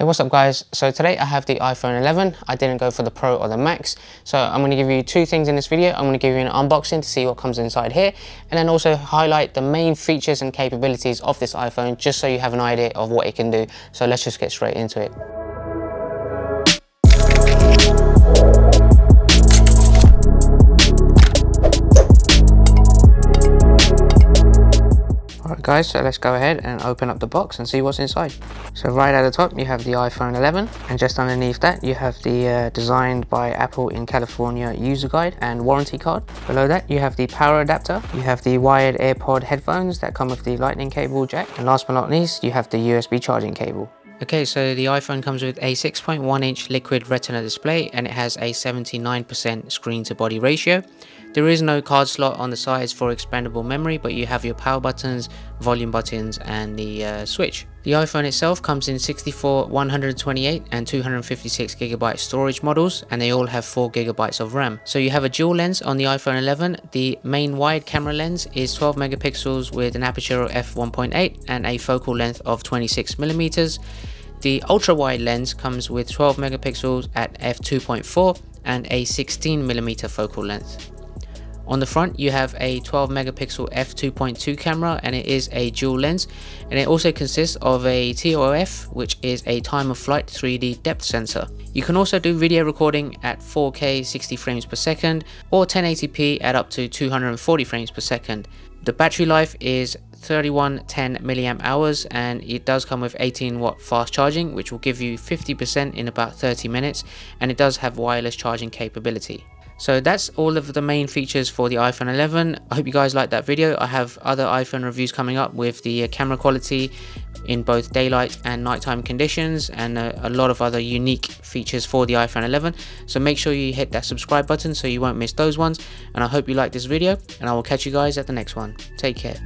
Hey, what's up guys? So today I have the iPhone 11. I didn't go for the Pro or the Max. So I'm going to give you two things in this video. I'm going to give you an unboxing to see what comes inside here, and then also highlight the main features and capabilities of this iPhone just so you have an idea of what it can do. So let's just get straight into it. Guys, so let's go ahead and open up the box and see what's inside. So right at the top you have the iPhone 11, and just underneath that you have the designed by Apple in California user guide and warranty card. Below that you have the power adapter, you have the wired AirPod headphones that come with the Lightning cable jack, and last but not least you have the USB charging cable. Okay, so the iPhone comes with a 6.1-inch liquid retina display, and it has a 79% screen to body ratio. There is no card slot on the sides for expandable memory, but you have your power buttons, volume buttons, and the switch. The iPhone itself comes in 64, 128, and 256GB storage models, and they all have 4GB of RAM. So you have a dual lens on the iPhone 11. The main wide camera lens is 12 megapixels with an aperture of f1.8 and a focal length of 26mm. The ultra wide lens comes with 12 megapixels at f2.4 and a 16mm focal length. On the front you have a 12 megapixel f2.2 camera, and it is a dual lens, and it also consists of a TOF, which is a time of flight 3D depth sensor. You can also do video recording at 4K 60 frames per second or 1080p at up to 240 frames per second. The battery life is 3110 milliamp hours, and it does come with 18-watt fast charging, which will give you 50% in about 30 minutes, and it does have wireless charging capability. So that's all of the main features for the iPhone 11. I hope you guys liked that video. I have other iPhone reviews coming up with the camera quality in both daylight and nighttime conditions, and a lot of other unique features for the iPhone 11. So make sure you hit that subscribe button so you won't miss those ones. And I hope you liked this video, and I will catch you guys at the next one. Take care.